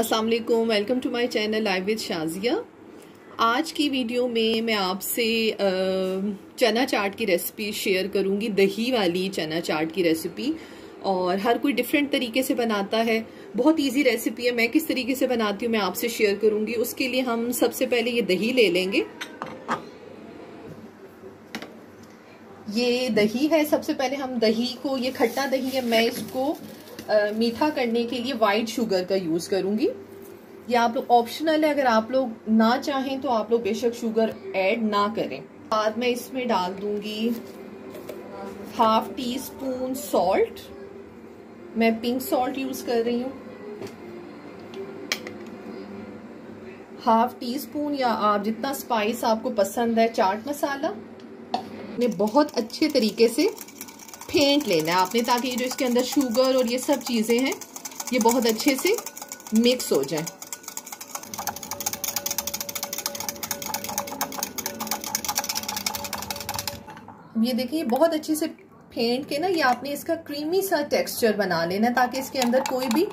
अस्सलाम वालेकुम, welcome to my channel life with Shazia. आज की वीडियो में मैं आपसे चना चाट की रेसिपी शेयर करूंगी, दही वाली चना चाट की रेसिपी। और हर कोई डिफरेंट तरीके से बनाता है, बहुत इजी रेसिपी है। मैं किस तरीके से बनाती हूँ मैं आपसे शेयर करूंगी। उसके लिए हम सबसे पहले ये दही ले लेंगे। ये दही है, सबसे पहले हम दही को, ये खट्टा दही है, मैं इसको मीठा करने के लिए वाइट शुगर का यूज़ करूँगी। ये आप लोग ऑप्शनल है, अगर आप लोग ना चाहें तो आप लोग बेशक शुगर ऐड ना करें। बाद में इसमें डाल दूँगी हाफ टी स्पून सॉल्ट, मैं पिंक सॉल्ट यूज़ कर रही हूँ। हाफ टी स्पून या आप जितना स्पाइस आपको पसंद है, चाट मसाला ने बहुत अच्छे तरीके से फेंट लेना है आपने, ताकि जो इसके अंदर शुगर और ये सब चीज़ें हैं ये बहुत अच्छे से मिक्स हो जाए। ये देखिए बहुत अच्छे से फेंट के ना, ये आपने इसका क्रीमी सा टेक्सचर बना लेना, ताकि इसके अंदर कोई भी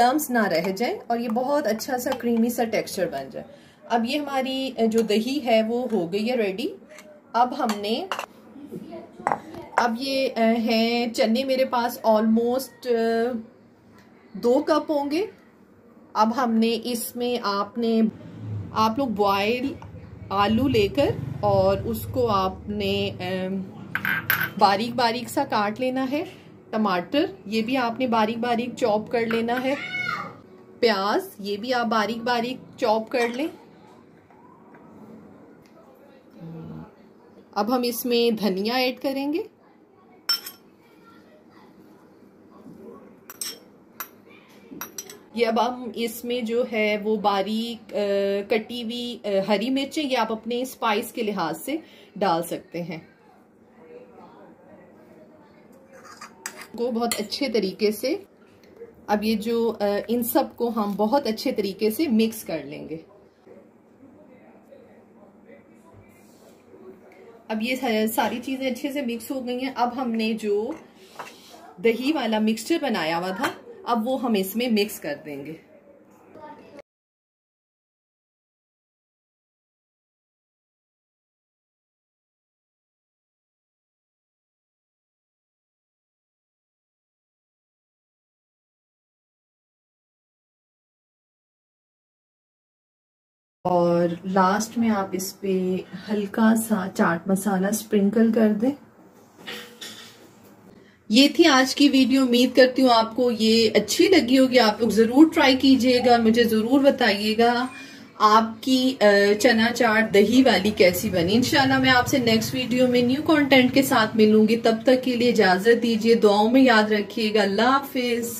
लम्स ना रह जाए और ये बहुत अच्छा सा क्रीमी सा टेक्सचर बन जाए। अब ये हमारी जो दही है वो हो गई है रेडी। अब ये हैं चने, मेरे पास ऑलमोस्ट 2 कप होंगे। अब हमने इसमें आप लोग बॉयल आलू लेकर और उसको आपने बारीक बारीक सा काट लेना है। टमाटर ये भी आपने बारीक बारीक चॉप कर लेना है। प्याज ये भी आप बारीक बारीक चॉप कर लें। अब हम इसमें धनिया ऐड करेंगे। ये अब हम इसमें जो है वो बारीक कटी हुई हरी मिर्चें, ये आप अपने स्पाइस के लिहाज से डाल सकते हैं। को बहुत अच्छे तरीके से अब ये जो इन सब को हम बहुत अच्छे तरीके से मिक्स कर लेंगे। अब ये सारी चीज़ें अच्छे से मिक्स हो गई हैं। अब हमने जो दही वाला मिक्सचर बनाया हुआ था अब वो हम इसमें मिक्स कर देंगे। और लास्ट में आप इस पे हल्का सा चाट मसाला स्प्रिंकल कर दें। ये थी आज की वीडियो, उम्मीद करती हूँ आपको ये अच्छी लगी होगी। आप लोग ज़रूर ट्राई कीजिएगा, मुझे ज़रूर बताइएगा आपकी चना चाट दही वाली कैसी बनी। इंशाल्लाह मैं आपसे नेक्स्ट वीडियो में न्यू कंटेंट के साथ मिलूंगी। तब तक के लिए इजाज़त दीजिए, दुआओं में याद रखिएगा। अल्लाह हाफिज़।